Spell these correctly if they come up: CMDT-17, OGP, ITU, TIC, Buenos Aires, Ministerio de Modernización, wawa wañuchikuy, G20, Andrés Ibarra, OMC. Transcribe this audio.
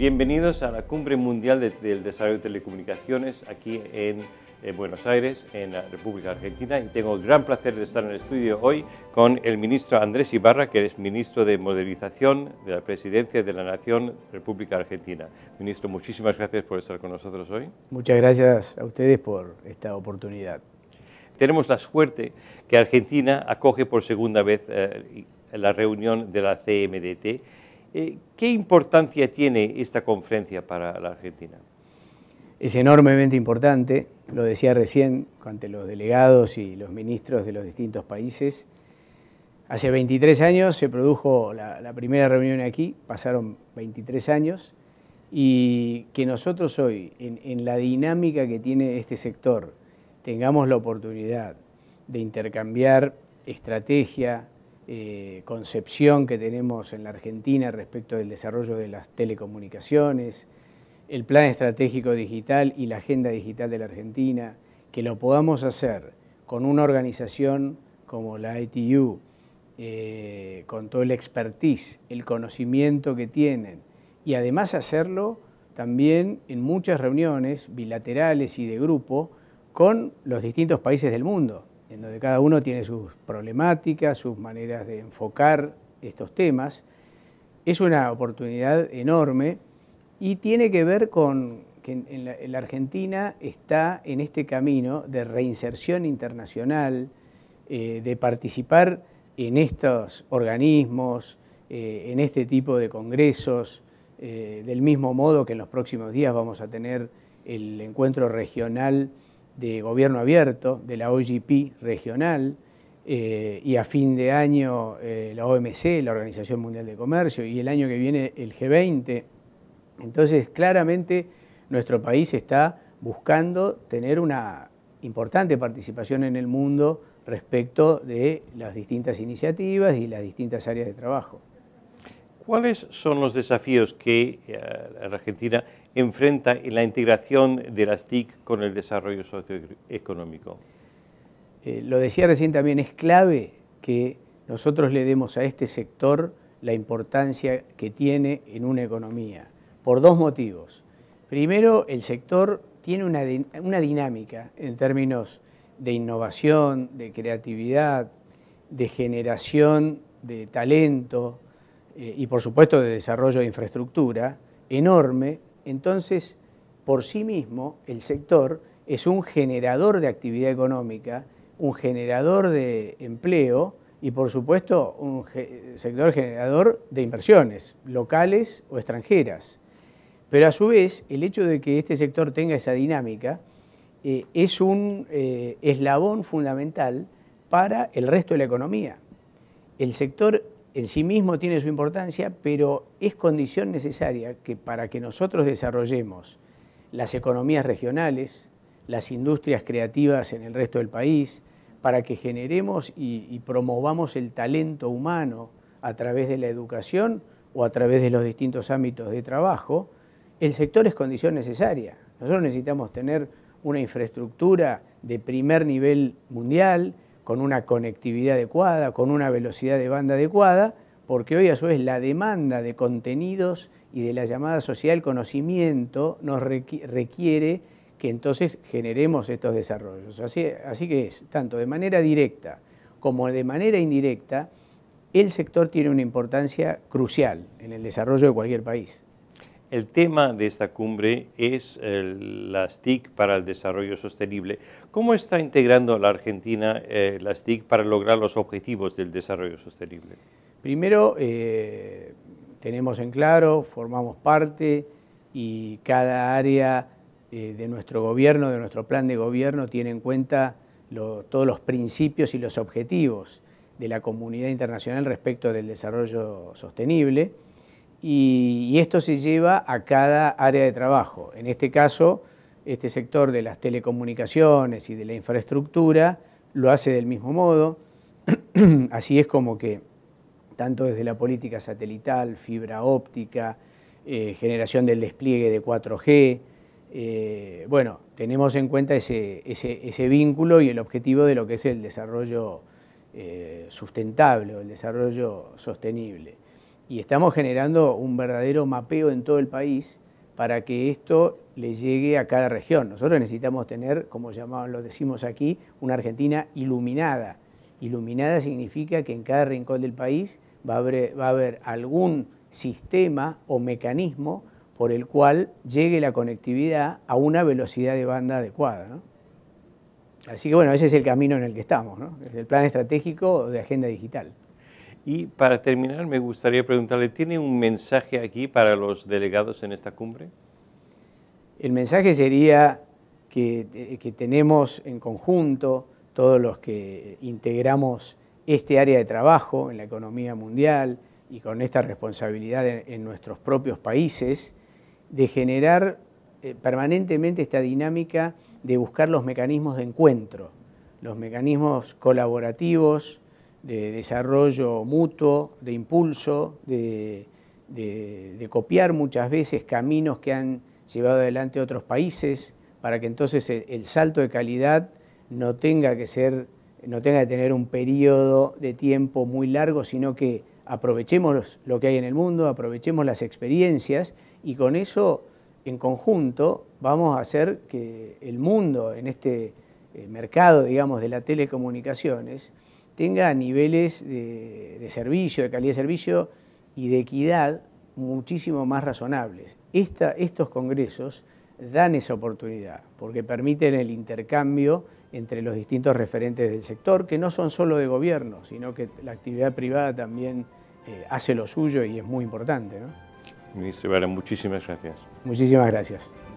Bienvenidos a la Cumbre Mundial del Desarrollo de Telecomunicaciones aquí en Buenos Aires, en la República Argentina, y tengo el gran placer de estar en el estudio hoy con el ministro Andrés Ibarra, que es ministro de Modernización de la Presidencia de la Nación República Argentina. Ministro, muchísimas gracias por estar con nosotros hoy. Muchas gracias a ustedes por esta oportunidad. Tenemos la suerte que Argentina acoge por segunda vez la reunión de la CMDT. ¿Qué importancia tiene esta conferencia para la Argentina? Es enormemente importante, lo decía recién ante los delegados y los ministros de los distintos países. Hace 23 años se produjo la primera reunión aquí, pasaron 23 años, y que nosotros hoy, en la dinámica que tiene este sector, tengamos la oportunidad de intercambiar estrategia, concepción que tenemos en la Argentina respecto del desarrollo de las telecomunicaciones, el plan estratégico digital y la agenda digital de la Argentina, que lo podamos hacer con una organización como la ITU, con todo el expertise, el conocimiento que tienen, y además hacerlo también en muchas reuniones bilaterales y de grupo con los distintos países del mundo, en donde cada uno tiene sus problemáticas, sus maneras de enfocar estos temas. Es una oportunidad enorme. Y tiene que ver con que en la Argentina está en este camino de reinserción internacional, de participar en estos organismos, en este tipo de congresos, del mismo modo que en los próximos días vamos a tener el encuentro regional de gobierno abierto, de la OGP regional, y a fin de año la OMC, la Organización Mundial de Comercio, y el año que viene el G20, Entonces, claramente, nuestro país está buscando tener una importante participación en el mundo respecto de las distintas iniciativas y las distintas áreas de trabajo. ¿Cuáles son los desafíos que la Argentina enfrenta en la integración de las TIC con el desarrollo socioeconómico? Lo decía recién también, es clave que nosotros le demos a este sector la importancia que tiene en una economía. Por dos motivos. Primero, el sector tiene una dinámica en términos de innovación, de creatividad, de generación de talento y, por supuesto, de desarrollo de infraestructura enorme. Entonces, por sí mismo, el sector es un generador de actividad económica, un generador de empleo y, por supuesto, un sector generador de inversiones locales o extranjeras. Pero a su vez, el hecho de que este sector tenga esa dinámica es un eslabón fundamental para el resto de la economía. El sector en sí mismo tiene su importancia, pero es condición necesaria que para que nosotros desarrollemos las economías regionales, las industrias creativas en el resto del país, para que generemos y promovamos el talento humano a través de la educación o a través de los distintos ámbitos de trabajo, el sector es condición necesaria. Nosotros necesitamos tener una infraestructura de primer nivel mundial, con una conectividad adecuada, con una velocidad de banda adecuada, porque hoy a su vez la demanda de contenidos y de la llamada sociedad del conocimiento nos requiere que entonces generemos estos desarrollos. Así que es, tanto de manera directa como de manera indirecta, el sector tiene una importancia crucial en el desarrollo de cualquier país. El tema de esta cumbre es las TIC para el desarrollo sostenible. ¿Cómo está integrando la Argentina las TIC para lograr los objetivos del desarrollo sostenible? Primero, tenemos en claro, formamos parte y cada área de nuestro gobierno, de nuestro plan de gobierno, tiene en cuenta todos los principios y los objetivos de la comunidad internacional respecto del desarrollo sostenible. Y esto se lleva a cada área de trabajo. En este caso, este sector de las telecomunicaciones y de la infraestructura lo hace del mismo modo. Así es como que, tanto desde la política satelital, fibra óptica, generación del despliegue de 4G, bueno, tenemos en cuenta ese vínculo y el objetivo de lo que es el desarrollo sustentable o el desarrollo sostenible. y estamos generando un verdadero mapeo en todo el país para que esto le llegue a cada región. Nosotros necesitamos tener, como lo decimos aquí, una Argentina iluminada. Iluminada significa que en cada rincón del país va a haber algún sistema o mecanismo por el cual llegue la conectividad a una velocidad de banda adecuada, ¿no? Así que bueno, ese es el camino en el que estamos, ¿no? Es el plan estratégico de agenda digital. Y para terminar me gustaría preguntarle, ¿tiene un mensaje aquí para los delegados en esta cumbre? El mensaje sería que tenemos en conjunto, todos los que integramos este área de trabajo en la economía mundial y con esta responsabilidad en nuestros propios países, de generar permanentemente esta dinámica de buscar los mecanismos de encuentro, los mecanismos colaborativos, de desarrollo mutuo, de impulso, de copiar muchas veces caminos que han llevado adelante otros países, para que entonces el salto de calidad no tenga que tener un periodo de tiempo muy largo, sino que aprovechemos lo que hay en el mundo, aprovechemos las experiencias, y con eso en conjunto vamos a hacer que el mundo en este mercado, digamos, de las telecomunicaciones tenga niveles de servicio, de calidad de servicio y de equidad muchísimo más razonables. Estos congresos dan esa oportunidad porque permiten el intercambio entre los distintos referentes del sector, que no son solo de gobierno, sino que la actividad privada también hace lo suyo y es muy importante, ¿no? Ministro Ibarra, muchísimas gracias. Muchísimas gracias.